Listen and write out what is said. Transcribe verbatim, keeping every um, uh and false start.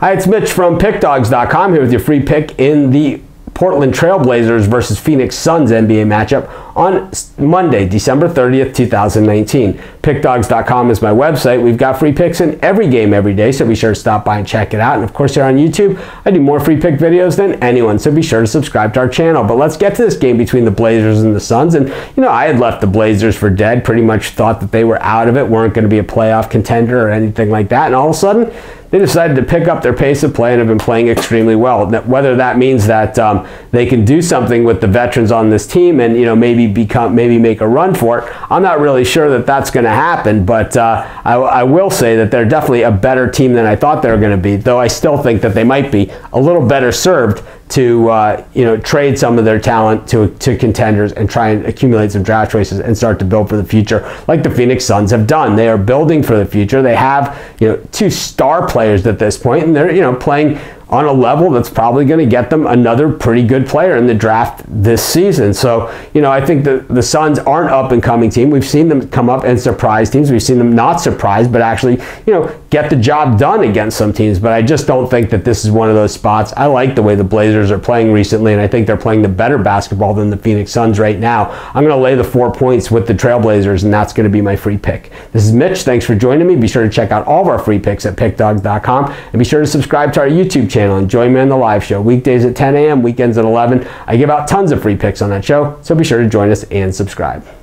Hi, it's Mitch from Pick Dawgz dot com here with your free pick in the Portland Trail Blazers versus Phoenix Suns N B A matchup on Monday, December thirtieth, two thousand nineteen. Pick Dawgz dot com is my website. We've got free picks in every game every day, so be sure to stop by and check it out. And of course, here on YouTube, I do more free pick videos than anyone, so be sure to subscribe to our channel. But let's get to this game between the Blazers and the Suns. And, you know, I had left the Blazers for dead, pretty much thought that they were out of it, weren't going to be a playoff contender or anything like that. And all of a sudden, they decided to pick up their pace of play and have been playing extremely well. Whether that means that um, they can do something with the veterans on this team and, you know, maybe become maybe make a run for it, I'm not really sure that that's going to happen. But uh, I, I will say that they're definitely a better team than I thought they were going to be. Though I still think that they might be a little better served to uh, you know trade some of their talent to to contenders and try and accumulate some draft choices and start to build for the future, like the Phoenix Suns have done. They are building for the future. They have you know two star players at this point, and they're you know playing on a level that's probably going to get them another pretty good player in the draft this season. So, you know, I think the, the Suns are an up-and-coming team. We've seen them come up and surprise teams. We've seen them not surprised, but actually, you know, get the job done against some teams. But I just don't think that this is one of those spots. I like the way the Blazers are playing recently, and I think they're playing the better basketball than the Phoenix Suns right now. I'm going to lay the four points with the Trailblazers, and that's going to be my free pick. This is Mitch. Thanks for joining me. Be sure to check out all of our free picks at Pick Dawgz dot com, and be sure to subscribe to our YouTube channel. channel and join me on the live show weekdays at ten A M weekends at eleven. I give out tons of free picks on that show, so be sure to join us and subscribe.